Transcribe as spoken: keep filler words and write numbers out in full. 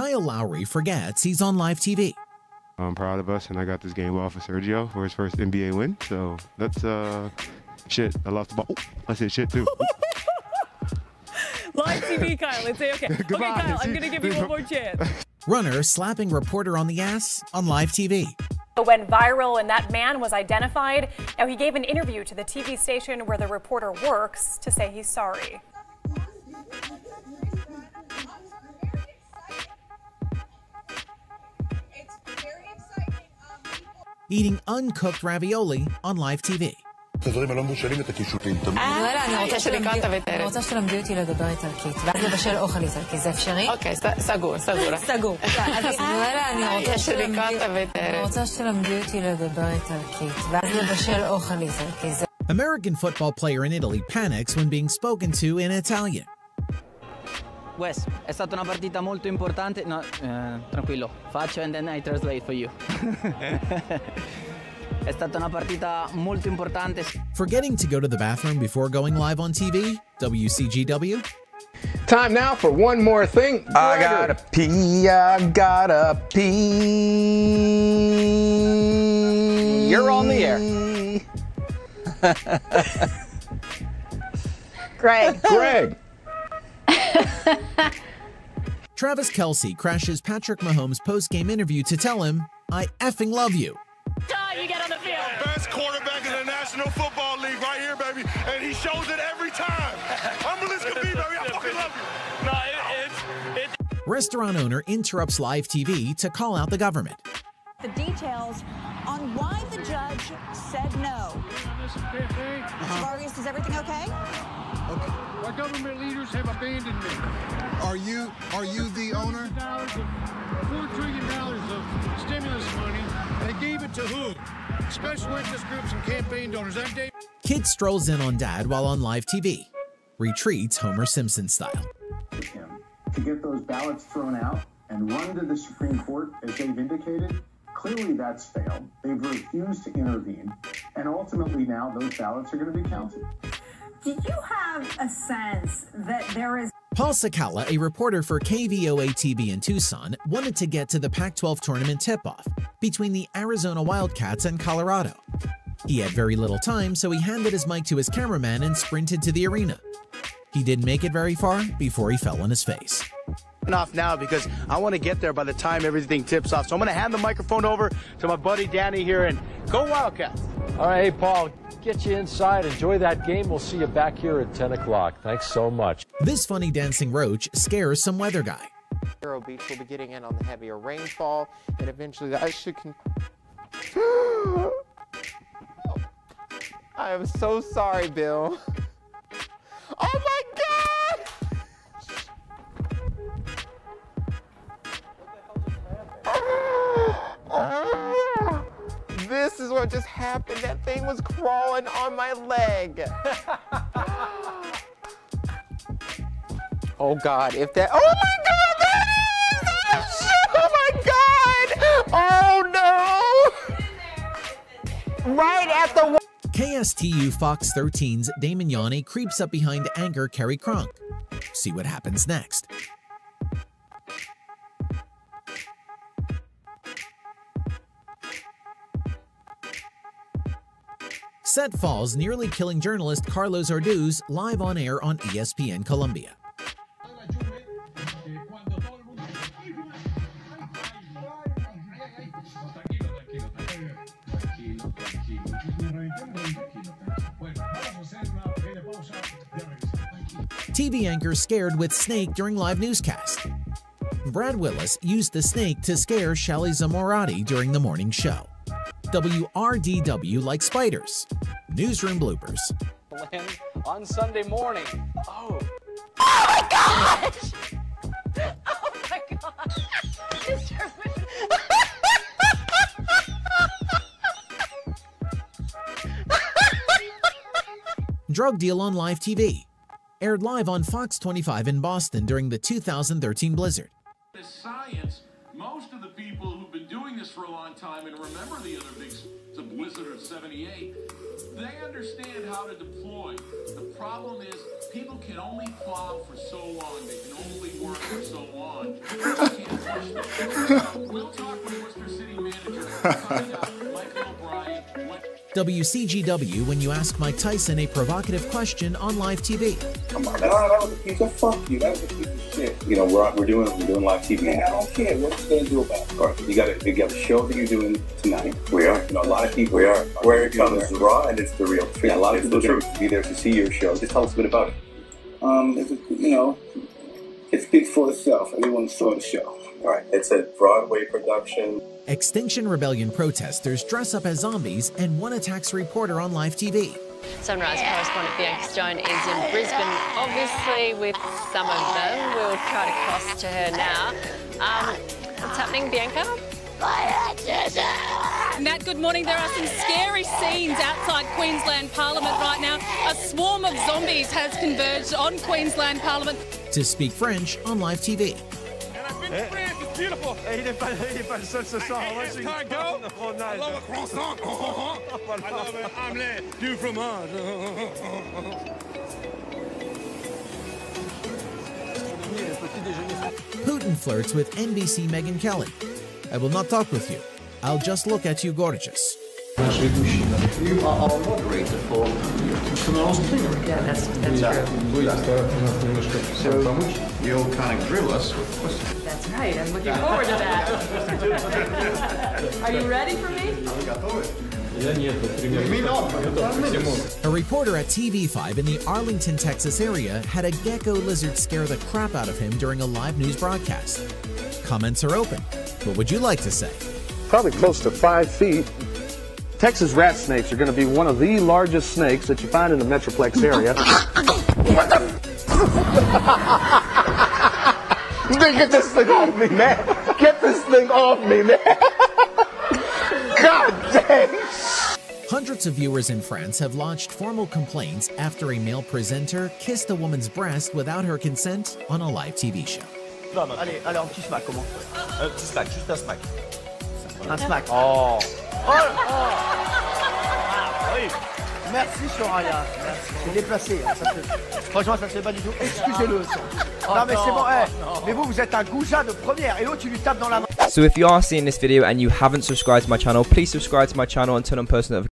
Kyle Lowry forgets he's on live T V. I'm proud of us, and I got this game off of Sergio for his first N B A win. So that's uh, shit. I lost the ball. Oh, I said shit too. Live T V, Kyle. It's okay. Goodbye. Okay, Kyle, I'm going to give you one more chance. Runner slapping reporter on the ass on live T V. Went viral, and that man was identified. Now he gave an interview to the T V station where the reporter works to say he's sorry. Eating uncooked ravioli on live T V. American football player in Italy panics when being spoken to in Italian. Wes, è stata una partita molto importante. No, uh, tranquillo, faccio and then I translate for you. È stata una partita molto importante. Forgetting to go to the bathroom before going live on T V? W C G W? Time now for one more thing. I gotta pee, I gotta pee. You're on the air. Greg. Greg. Travis Kelce crashes Patrick Mahomes' post-game interview to tell him, I effing love you. You get on the field. Best quarterback in the National Football League right here, baby. And he shows it every time. I'm real as can be, baby. I fucking love you. No, it, it, it. Restaurant owner interrupts live T V to call out the government. The details on why the judge said no. Vargas, uh-huh. Is everything okay? Okay. Our government leaders have abandoned me. Are you, are you the owner? four trillion dollars of stimulus money. They gave it to who? Special interest groups and campaign donors. I'm David. Kid strolls in on dad while on live T V. Retreats Homer Simpson style. To get those ballots thrown out and run to the Supreme Court as they've indicated, clearly that's failed. They've refused to intervene. And ultimately now those ballots are going to be counted. Did you have a sense that there is... Paul Cicala, a reporter for K V O A T V in Tucson, wanted to get to the Pac twelve tournament tip-off between the Arizona Wildcats and Colorado. He had very little time, so he handed his mic to his cameraman and sprinted to the arena. He didn't make it very far before he fell on his face. Off now because I want to get there by the time everything tips off. So I'm going to hand the microphone over to my buddy Danny here and go Wildcats. All right, hey, Paul. Get you inside, enjoy that game. We'll see you back here at ten o'clock. Thanks so much. This funny dancing roach scares some weather guy. Carroll Beach will be getting in on the heavier rainfall, and eventually the ice should con- I am so sorry, Bill. Oh my God! This is what just happened. That thing was crawling on my leg. Oh, God, if that... Oh, my God, that is! Oh, shit! Oh, my God! Oh, no! Right at the... K S T U Fox thirteen's Damon Yauney creeps up behind anchor Kerri Cronk. See what happens next. Set falls, nearly killing journalist Carlos Orduz live on air on E S P N Columbia. T V anchor scared with snake during live newscast. Brad Wills used the snake to scare Shally Zomorodi during the morning show. W R D W like spiders. Newsroom bloopers. On Sunday morning. Oh. Oh my gosh! Oh my gosh! Drug deal on live T V. Aired live on Fox twenty-five in Boston during the two thousand thirteen blizzard. The science, most of the people who've been doing this for a long time and remember the other big the blizzard of seventy-eight, they understand how to deploy. The problem is people can only plow for so long, they can only work for so long. We'll talk with Worcester City manager. Find out Michael O'Brien. W C G W when you ask Mike Tyson a provocative question on live T V. Come on, that, that was a piece of fuck you. That was a piece of shit. You know, we're we're doing we're doing live T V. Man, I don't care what you're gonna do about it. All right, you got you got a show that you're doing tonight. We are. You know, a lot of people. We are. Where it comes is raw and it's the real truth. Yeah, a lot of people are be there to see your show. Just tell us a bit about it. Um, it's a, you know, it speaks for itself. Everyone saw the show. All right, it's a Broadway production. Extinction Rebellion protesters dress up as zombies and one attacks a reporter on live T V. Sunrise correspondent Bianca Stone is in Brisbane, obviously, with some of them. We'll try to cross to her now. Um, what's happening, Bianca? Matt, good morning. There are some scary scenes outside Queensland Parliament right now. A swarm of zombies has converged on Queensland Parliament. To speak French on live T V. And I've been to France. It's beautiful. I love a croissant. I love an omelette du fromage. Putin flirts with N B C Megyn Kelly. I will not talk with you. I'll just look at you gorgeous. You are our moderator for tomorrow's plenary. Yeah, that's, that's true. So you'll kind of drill us with questions. That's right, I'm looking forward to that. Are you ready for me? A reporter at T V five in the Arlington, Texas area had a gecko lizard scare the crap out of him during a live news broadcast. Comments are open. What would you like to say? Probably close to five feet. Texas rat snakes are going to be one of the largest snakes that you find in the Metroplex area. What the? Get this thing off me, man. Get this thing off me, man. God dang. Hundreds of viewers in France have lodged formal complaints after a male presenter kissed a woman's breast without her consent on a live T V show. Allez, allez, un petit smack, comment? Un petit smack, juste un smack. Un smack. Oh. Oh. Oh. Ah, oui. Merci, Soraya. Merci. C'est déplacé. Hein, ça fait... Franchement, ça ne fait pas du tout. Excusez-le. Oh, non, mais c'est bon. Hey. Oh, mais vous, vous êtes un goujat de première. Et l'autre, tu lui tapes dans la main. So if you are seeing this video and you haven't subscribed to my channel, please subscribe to my channel and turn on post notifications.